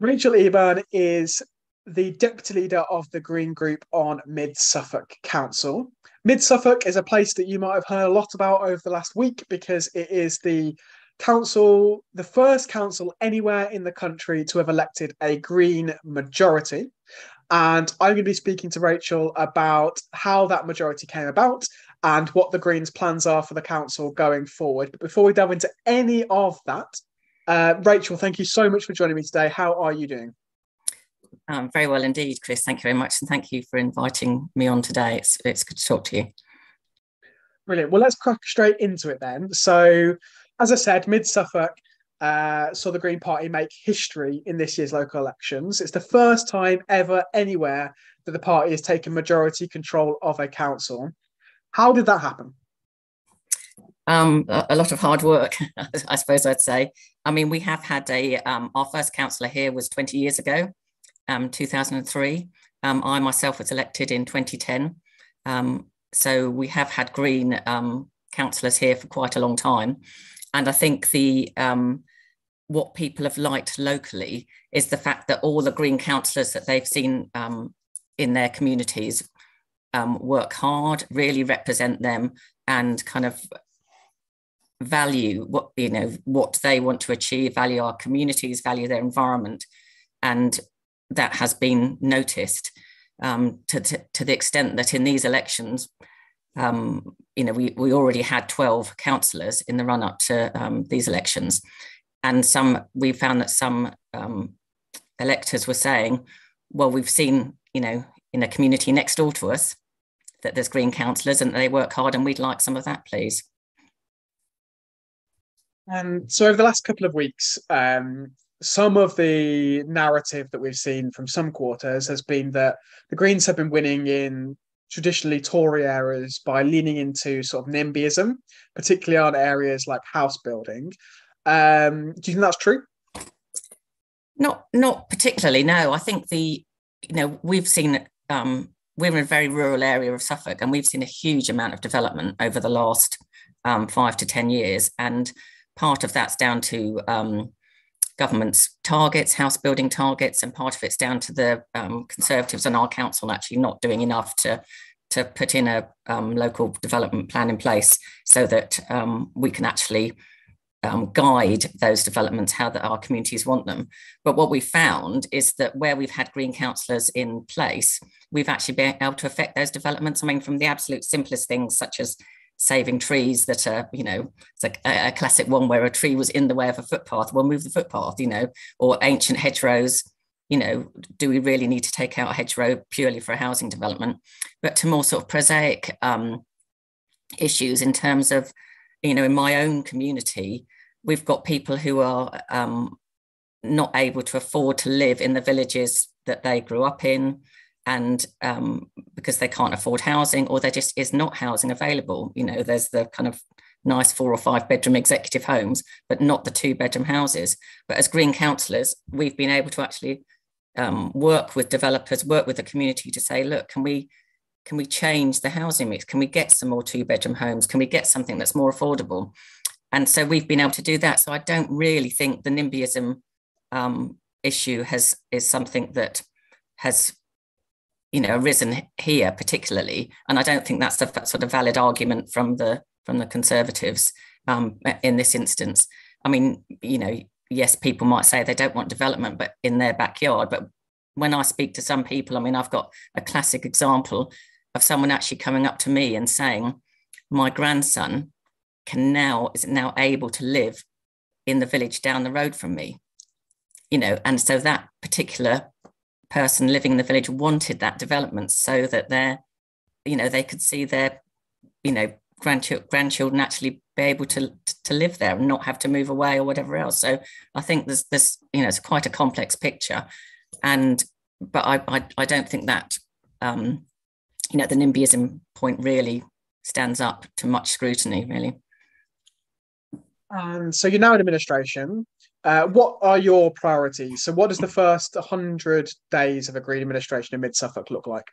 Rachel Eburne is the deputy leader of the Green Group on Mid Suffolk Council. Mid Suffolk is a place that you might have heard a lot about over the last week because it is the council, the first council anywhere in the country to have elected a Green majority. And I'm going to be speaking to Rachel about how that majority came about and what the Greens' plans are for the council going forward. But before we delve into any of that, Rachel, thank you so much for joining me today. How are you doing? Very well indeed, Chris. Thank you very much. And thank you for inviting me on today. It's good to talk to you. Brilliant. Well, let's crack straight into it then. So, as I said, Mid Suffolk saw the Green Party make history in this year's local elections. It's the first time ever anywhere that the party has taken majority control of a council. How did that happen? A lot of hard work, I suppose I'd say. I mean, we have had our first councillor here was 20 years ago, 2003. I myself was elected in 2010. So we have had Green councillors here for quite a long time. And I think the what people have liked locally is the fact that all the Green councillors that they've seen in their communities work hard, really represent them and kind of value what they want to achieve, value our communities, value their environment, and that has been noticed to the extent that in these elections, we already had 12 councillors in the run up to these elections, and we found that some electors were saying, well, we've seen in a community next door to us that there's Green councillors and they work hard, and we'd like some of that, please. And so over the last couple of weeks, some of the narrative that we've seen from some quarters has been that the Greens have been winning in traditionally Tory areas by leaning into sort of NIMBYism, particularly on areas like house building. Do you think that's true? Not particularly, no. I think we've seen, we're in a very rural area of Suffolk, and we've seen a huge amount of development over the last 5 to 10 years, and part of that's down to government's targets, house building targets, and part of it's down to the Conservatives and our council actually not doing enough to put in a local development plan in place so that we can actually guide those developments, how that our communities want them. But what we found is that where we've had Green councillors in place, we've actually been able to affect those developments. I mean, from the absolute simplest things, such as saving trees that are, it's like a classic one where a tree was in the way of a footpath, we'll move the footpath, or ancient hedgerows, do we really need to take out a hedgerow purely for a housing development? But to more sort of prosaic issues in terms of, in my own community, we've got people who are not able to afford to live in the villages that they grew up in, and because they can't afford housing, or there just is not housing available. There's the kind of nice 4 or 5 bedroom executive homes, but not the 2 bedroom houses. But as Green councillors, we've been able to actually work with developers, work with the community to say, look, can we change the housing mix? Can we get some more 2 bedroom homes? Can we get something that's more affordable? And so we've been able to do that. So I don't really think the NIMBYism issue is something that has arisen here particularly, and I don't think that's a sort of valid argument from the Conservatives in this instance. I mean, yes, people might say they don't want development, but in their backyard. But when I speak to some people, I mean, I've got a classic example of someone actually coming up to me and saying, "My grandson is now able to live in the village down the road from me," and so that particular person living in the village wanted that development so that their, they could see their, grandchildren actually be able to live there and not have to move away or whatever else. So I think there's this, it's quite a complex picture, but I don't think that, the NIMBYism point really stands up to much scrutiny, really. And so you're now in administration. What are your priorities? So what does the first 100 days of a Green administration in Mid Suffolk look like?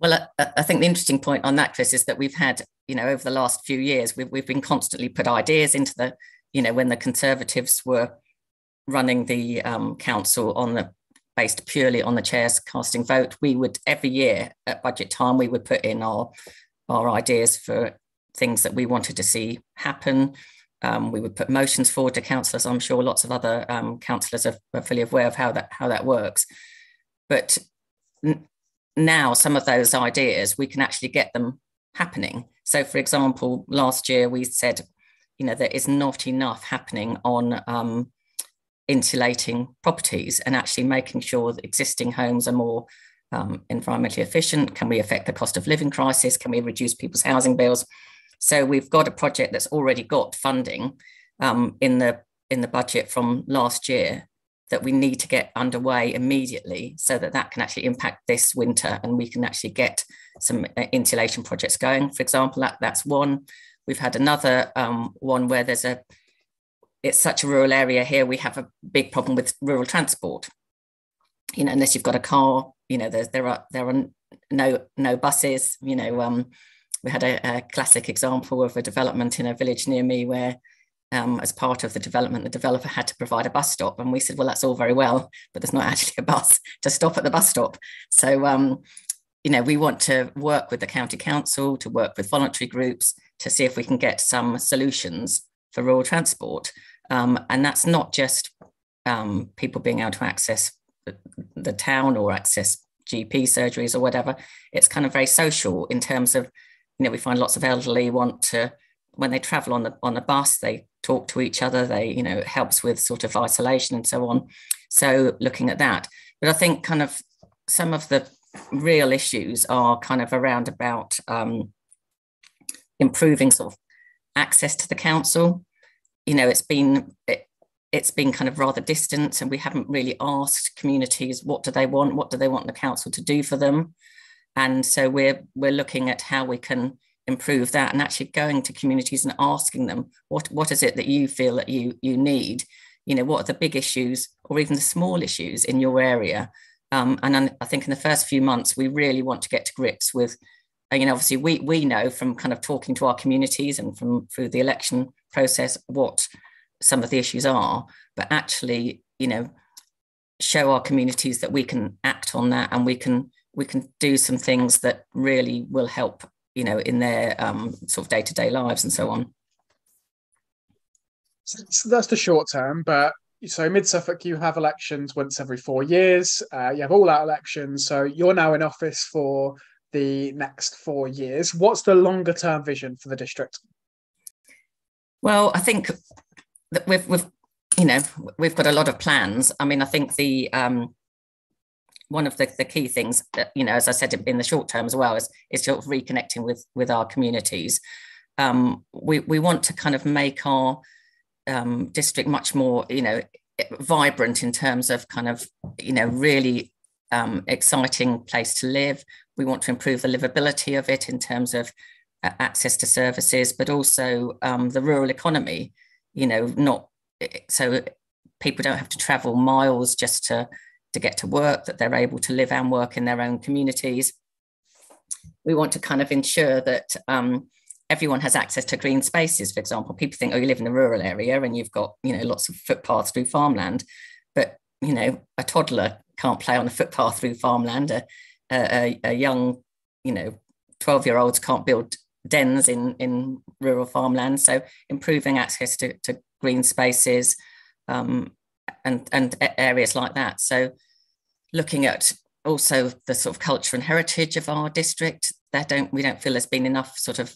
Well, I think the interesting point on that, Chris, is that we've had, over the last few years, we've been constantly put ideas into the, when the Conservatives were running the council on the based purely on the chair's casting vote, we would every year at budget time, we would put in our ideas for things that we wanted to see happen. We would put motions forward to councillors. I'm sure lots of other councillors are fully aware of how that works. But now some of those ideas, we can actually get them happening. So, for example, last year we said, you know, there is not enough happening on insulating properties and actually making sure that existing homes are more environmentally efficient. Can we affect the cost of living crisis? Can we reduce people's housing bills? So we've got a project that's already got funding in the budget from last year that we need to get underway immediately so that that can actually impact this winter and we can actually get some insulation projects going. For example, that's one. We've had another one where there's it's such a rural area here, we have a big problem with rural transport. You know, unless you've got a car, you know, there are no buses, you know, we had a classic example of a development in a village near me where, as part of the development, the developer had to provide a bus stop. And we said, well, that's all very well, but there's not actually a bus to stop at the bus stop. So, you know, we want to work with the county council, to work with voluntary groups, to see if we can get some solutions for rural transport. And that's not just people being able to access the town or access GP surgeries or whatever. It's kind of very social in terms of, you know, we find lots of elderly want to, when they travel on the bus, they talk to each other, they, you know, it helps with sort of isolation and so on. So looking at that. But I think kind of some of the real issues are kind of around about improving sort of access to the council. You know, it's been kind of rather distant and we haven't really asked communities what do they want the council to do for them. And so we're looking at how we can improve that and actually going to communities and asking them what is it that you feel that you need, you know, what are the big issues or even the small issues in your area. And I think in the first few months we really want to get to grips with, you know, obviously we know from kind of talking to our communities and from through the election process what some of the issues are, but actually, you know, show our communities that we can act on that and we can do some things that really will help, you know, in their sort of day-to-day lives and so on. So that's the short term, but so Mid Suffolk, you have elections once every 4 years. You have all-out elections. So you're now in office for the next 4 years. What's the longer-term vision for the district? Well, I think that we've got a lot of plans. I mean, I think the one of the key things that, you know, as I said, in the short term as well, is sort of reconnecting with our communities. We want to kind of make our district much more, you know, vibrant in terms of kind of, you know, really exciting place to live. We want to improve the livability of it in terms of access to services, but also the rural economy, you know, not so people don't have to travel miles just to get to work, that they're able to live and work in their own communities. We want to kind of ensure that everyone has access to green spaces, for example. People think, oh, you live in a rural area and you've got, you know, lots of footpaths through farmland. But, you know, a toddler can't play on a footpath through farmland. A young, you know, 12-year-olds can't build dens in rural farmland. So improving access to green spaces and areas like that. So looking at also the sort of culture and heritage of our district, we don't feel there's been enough sort of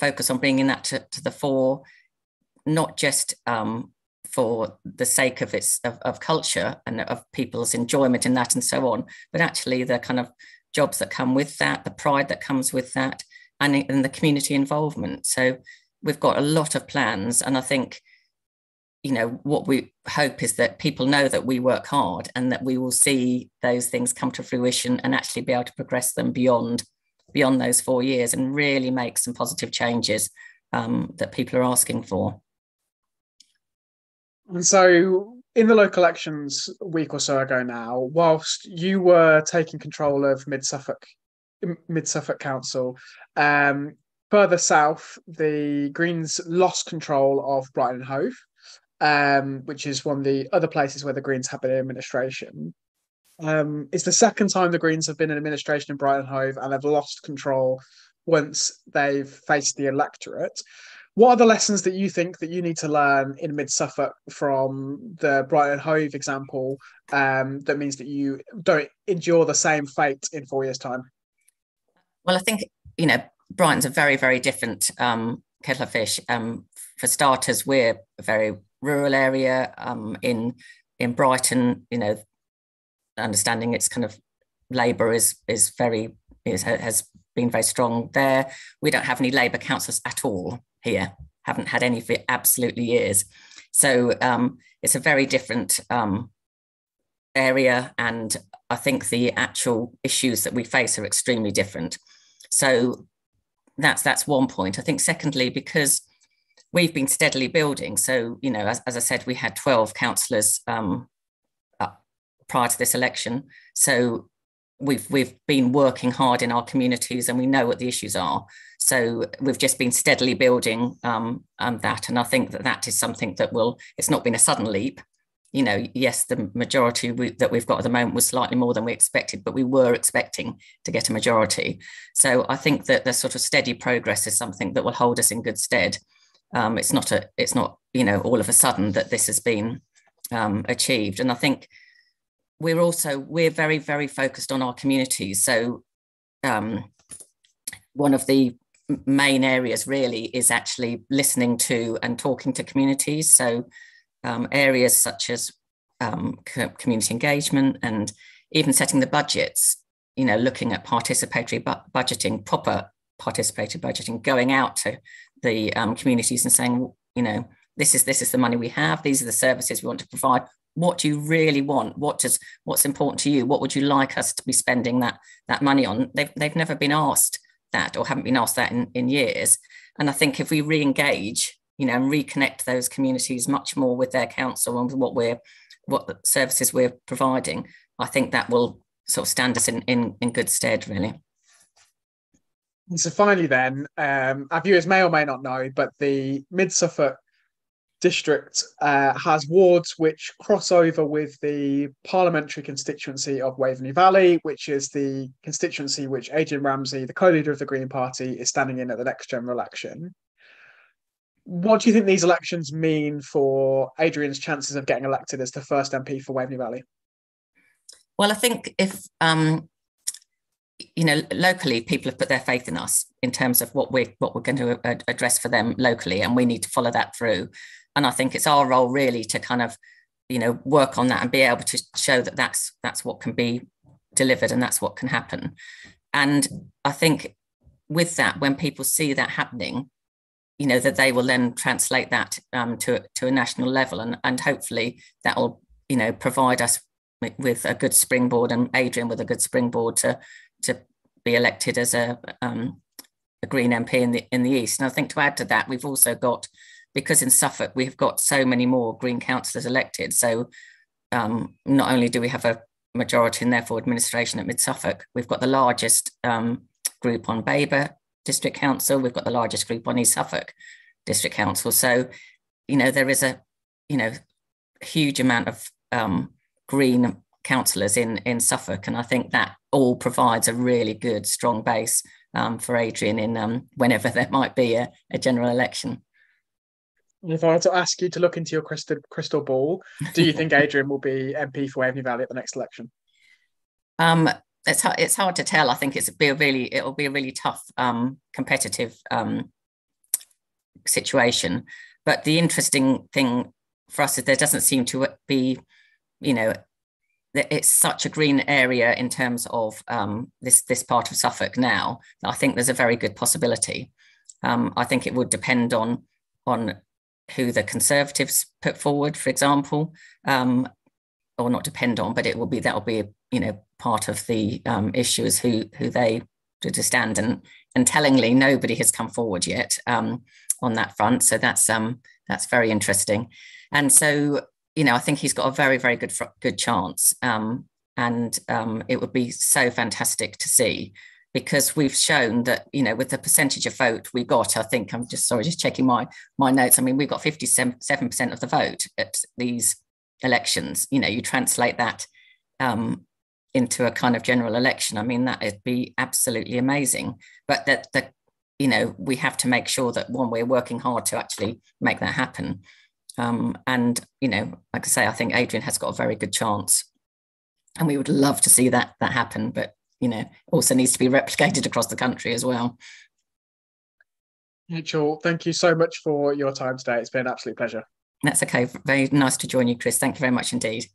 focus on bringing that to the fore, not just for the sake of its culture and of people's enjoyment in that and so on, but actually the kind of jobs that come with that, the pride that comes with that, and the community involvement. So we've got a lot of plans, and I think, you know, what we hope is that people know that we work hard and that we will see those things come to fruition and actually be able to progress them beyond those 4 years and really make some positive changes that people are asking for. And so in the local elections a week or so ago now, whilst you were taking control of Mid Suffolk Council, further south, the Greens lost control of Brighton & Hove. which is one of the other places where the Greens have been in administration. It's the second time the Greens have been in administration in Brighton Hove, and they've lost control once they've faced the electorate. What are the lessons that you think that you need to learn in Mid Suffolk from the Brighton Hove example that means that you don't endure the same fate in 4 years' time? Well, I think, you know, Brighton's a very, very different kettle of fish. For starters, we're a very rural area in Brighton. You know, understanding its kind of Labour has been very strong there. We don't have any Labour councillors at all here. Haven't had any for absolutely years. So it's a very different area, and I think the actual issues that we face are extremely different. So that's one point. I think secondly, because we've been steadily building. So, you know, as I said, we had 12 councillors prior to this election. So we've been working hard in our communities, and we know what the issues are. So we've just been steadily building that. And I think that is something that it's not been a sudden leap. You know, yes, the majority that we've got at the moment was slightly more than we expected, but we were expecting to get a majority. So I think that the sort of steady progress is something that will hold us in good stead. It's not, you know, all of a sudden that this has been achieved. And I think we're very, very focused on our communities. So one of the main areas really is actually listening to and talking to communities. So areas such as community engagement and even setting the budgets, you know, looking at participatory budgeting, proper participatory budgeting, going out to the communities and saying, you know, this is the money we have, these are the services we want to provide. What do you really want? What's important to you? What would you like us to be spending that money on? They've never been asked that, or haven't been asked that in years. And I think if we re-engage, you know, and reconnect those communities much more with their council and with what services we're providing, I think that will sort of stand us in good stead, really. And so finally then, our viewers may or may not know, but the Mid Suffolk District has wards which cross over with the parliamentary constituency of Waveney Valley, which is the constituency which Adrian Ramsay, the co-leader of the Green Party, is standing in at the next general election. What do you think these elections mean for Adrian's chances of getting elected as the first MP for Waveney Valley? Well, I think if, you know, locally people have put their faith in us in terms of what we're going to address for them locally, and we need to follow that through. And I think it's our role really to kind of, you know, work on that and be able to show that that's what can be delivered and that's what can happen. And I think with that, when people see that happening, you know, that they will then translate that to a national level, and hopefully that will, you know, provide us with a good springboard, and Adrian with a good springboard to be elected as a Green MP in the East. And I think to add to that, we've also got, because in Suffolk we have got so many more Green councillors elected, so not only do we have a majority and therefore administration at Mid Suffolk, we've got the largest group on Babergh District Council, we've got the largest group on East Suffolk District Council. So, you know, there is a, you know, huge amount of Green councillors in Suffolk, and I think that all provides a really good, strong base for Adrian in whenever there might be a general election. If I were to ask you to look into your crystal ball, do you think Adrian will be MP for Waveney Valley at the next election? It's hard to tell. I think it'll be a really tough competitive situation. But the interesting thing for us is there doesn't seem to be, you know, it's such a green area in terms of this part of Suffolk now. I think there's a very good possibility. I think it would depend on who the Conservatives put forward, for example, or not depend on, but that'll be, you know, part of the issue is who they to stand, and tellingly nobody has come forward yet on that front, so that's very interesting. And so, you know, I think he's got a very, very good chance, and it would be so fantastic to see. because we've shown that, you know, with the percentage of vote we got, I think, I'm just sorry, just checking my notes. I mean, we got 57% of the vote at these elections. You know, you translate that into a kind of general election. I mean, that would be absolutely amazing. But that, you know, we have to make sure that, one, we're working hard to actually make that happen. And, you know, like I say, I think Adrian has got a very good chance, and we would love to see that happen. But, you know, also needs to be replicated across the country as well. Rachel, thank you so much for your time today. It's been an absolute pleasure. That's okay. Very nice to join you, Chris. Thank you very much indeed.